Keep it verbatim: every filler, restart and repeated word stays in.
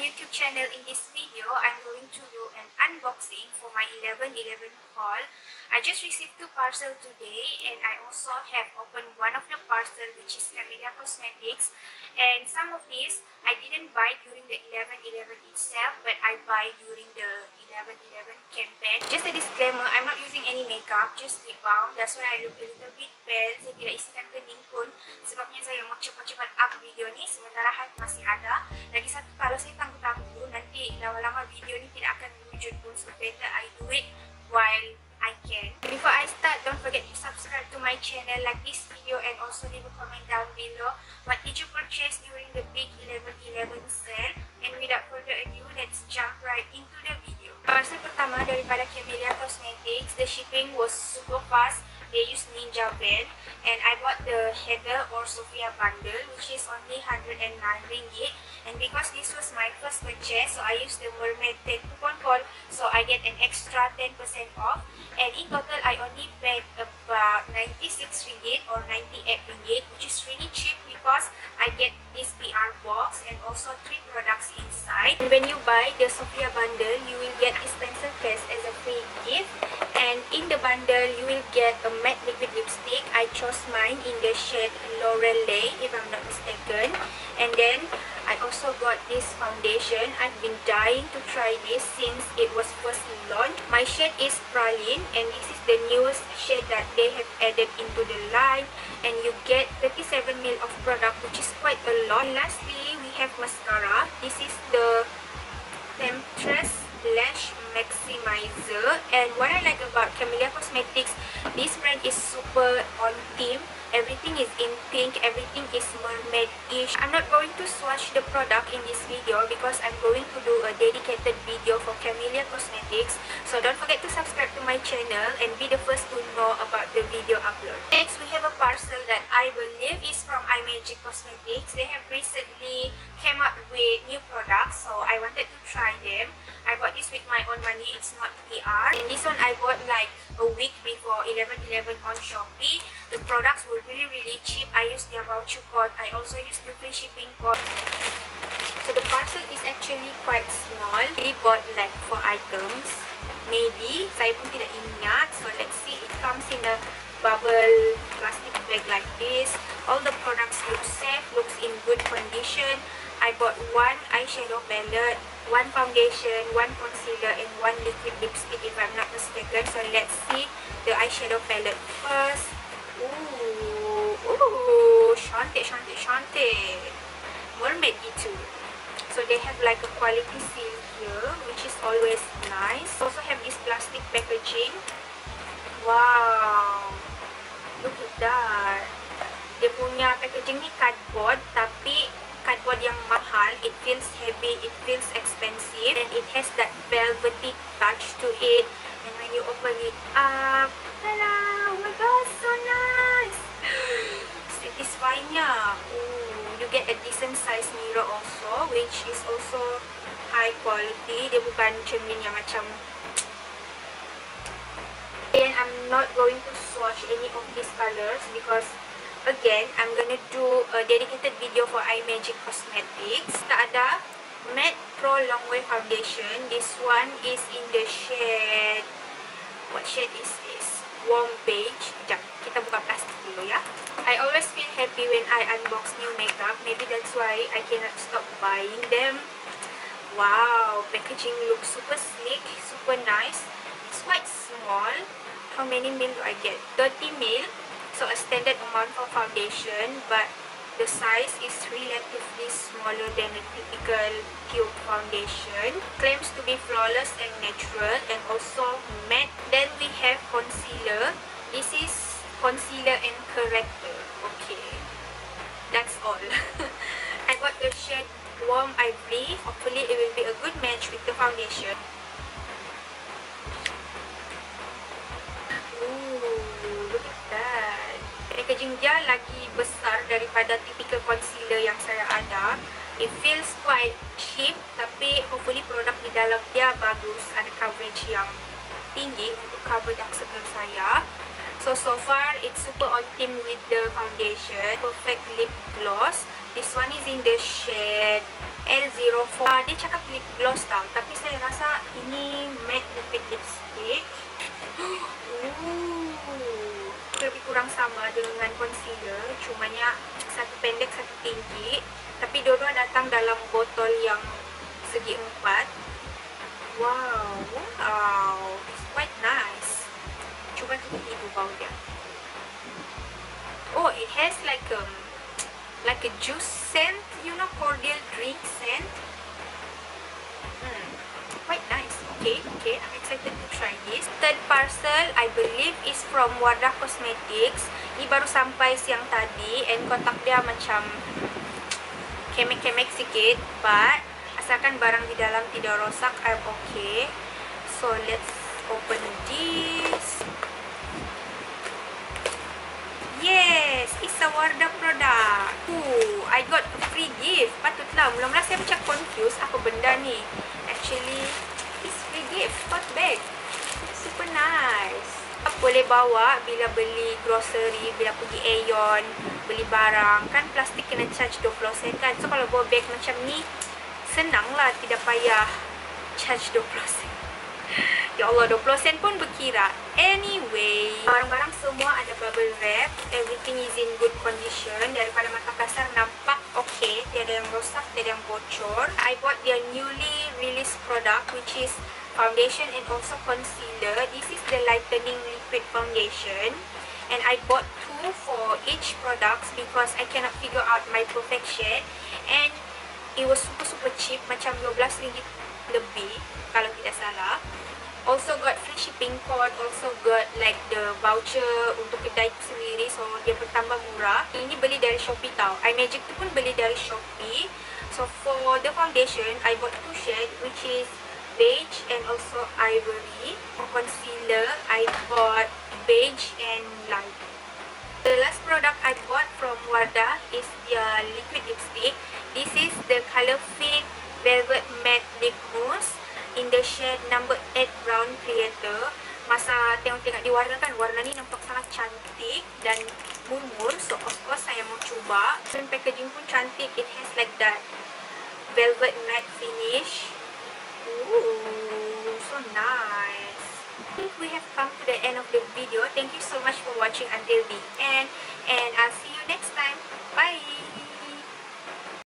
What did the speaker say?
YouTube channel. In this video, I'm going to do an unboxing for my eleven eleven haul. I just received two parcels today, and I also have opened one of the parcels, which is Kamelia Cosmetics. And some of these I didn't buy during the eleven eleven itself, but I buy during the eleven eleven campaign. Just a disclaimer, I'm not using any makeup, just lip balm. That's why I look a little bit pale. Saya tidak isikan kening pun. Sebabnya saya mau cepat-cepat up video ni sementara hype masih ada. Lagi satu, kalau saya tangguh-tangguh dulu, nanti lama-lama video ni tidak akan wujud pun. So better I do it while I can. Before I start, don't forget to subscribe to my channel, like this video, and also leave a comment down below. What did you purchase during the big eleven eleven sale? And without further ado, let's jump right into the video. Parcel pertama daripada Kamelia Cosmetics, the shipping was super fast. They use Ninja brand, and I bought the Heather or Sophia bundle, which is only one hundred and nine ringgit. And because this was my first purchase, so I used the Mermaid ten coupon code, so I get an extra ten percent off. And in total, I only paid about ninety-six ringgit or ninety-eight ringgit, which is really cheap because I get this P R box and also three products inside. And when you buy the Sophia bundle, you will get this pencil case as a free gift. And in the bundle, you will get a matte liquid lipstick. I chose mine in the shade Lorelei, if I'm not mistaken. And then I also got this foundation. I've been dying to try this since it was first launched. My shade is Praline, and this is the newest shade that they have added into the line. And you get thirty-seven mil of product, which is quite a lot. And lastly, we have mascara. This is the Temptress Lash Maximizer. And what I like about Kamelia Cosmetics, this brand is super on theme. Everything is in pink, everything is mermaid-ish. I'm not going to swatch the product in this video because I'm going to do a dedicated video for Kamelia Cosmetics. So don't forget to subscribe to my channel and be the first to know about the video upload. Next, we have a parcel that I believe is from iMagic Cosmetics. They have recently came up with new products, so I wanted to try them. I bought this with my own money, it's not P R. And this one I bought like a week before eleven eleven on Shopee. The products were really really cheap. I used their voucher code. I also used the free shipping code. So the parcel is actually quite small. We bought like four items. Maybe, saya pun tidak ingat. So let's see, it comes in a bubble plastic bag like this. All the products look safe, looks in good condition. I bought one eyeshadow palette, one foundation, one concealer, and one liquid lipstick, if I'm not mistaken. So let's see the eyeshadow palette first. Ooh, ooh, cantik, cantik, cantik. Mermaid itu. So they have like a quality seal here, which is always nice. Also have this plastic packaging. Wow, look at that. Dia punya packaging ni cardboard, tapi cardboard yang mahal. It feels heavy, it feels expensive, and it has that velvety touch to it. And when you open it up, tada! Oh my god, so nice! Satisfyingnya. Ooh, you get a decent size mirror also, which is also high quality. Dia bukan cermin yang macam. And I'm not going to swatch any of these colors because, again, I'm gonna do a dedicated video for iMagic Cosmetics. Tak ada Matte Pro Long Wear Foundation. This one is in the shade, what shade is this? Warm beige. Sekejap, kita buka plastik dulu ya. I always feel happy when I unbox new makeup. Maybe that's why I cannot stop buying them. Wow, packaging looks super sleek, super nice. It's quite small. How many mil do I get? thirty mil. So a standard amount for foundation, but the size is relatively smaller than a typical tube foundation. Claims to be flawless and natural and also matte. Then we have concealer. This is concealer and corrector. Okay, that's all. I got the shade Warm Ivory. Hopefully it will be a good match with the foundation. Packaging dia lagi besar daripada typical concealer yang saya ada. It feels quite cheap, tapi hopefully produk di dalam dia bagus. Ada coverage yang tinggi untuk cover dark circle saya. So, so far it's super on theme with the foundation. Perfect lip gloss. This one is in the shade L zero Colorfit. Uh, di tsaka lip gloss daw. Tapi saya rasa ini matte liquid lipstick. Ooh. Lebih kurang sama dengan concealer, cumanya satu pendek satu tinggi. Tapi dua-dua datang dalam botol yang segi empat. Wow, wow, it's quite nice. Cuba kita ibu bau dia. Oh, it has like um like a juice scent, you know, cordial drink scent. Mm, quite nice. Okay, okay, I'm excited to try this. Third parcel, I believe, is from Wardah Cosmetics. Ini baru sampai siang tadi, and kotak dia macam kemek-kemek sikit, but asalkan barang di dalam tidak rosak, I'm okay. So let's open this. Yes, it's a Wardah product. Ooh, I got a free gift. Patutlah, mula-mula saya macam confused apa benda ni. Actually, it's free gift, hot bag. Super nice. Boleh bawa bila beli grocery, bila pergi Aeon, beli barang. Kan plastik kena charge dua puluh sen kan. So kalau bawa bag macam ni, senang lah, tidak payah charge dua puluh sen. Ya Allah, dua puluh sen pun berkira. Anyway, barang-barang semua ada bubble wrap. Everything is in good condition. Daripada mata kasar nampak okay. Tiada yang rosak, tiada yang bocor. I bought their newly released product, which is foundation and also concealer. This is the lightening liquid foundation. And I bought two for each products because I cannot figure out my perfect shade. And it was super super cheap. Macam dua belas ringgit lebih kalau tidak salah. Also got free shipping code, also got like the voucher untuk kedai sendiri, so dia bertambah murah. Ini beli dari Shopee tau, iMagic tu pun beli dari Shopee. So for the foundation, I bought two shade, which is beige and also ivory. For concealer, I bought beige and light. The last product I bought from Wardah is their liquid lipstick. This is the Colorfit Velvet Matte Lip Mousse in the shade number eight Brown Creator. Masa tengok-tengok di Wardah kan, warna ni nampak sangat cantik dan murmur. So of course saya mau cuba. Dan packaging pun cantik. It has like that velvet matte finish. Ooh, so nice. I think we have come to the end of the video. Thank you so much for watching until the end, and I'll see you next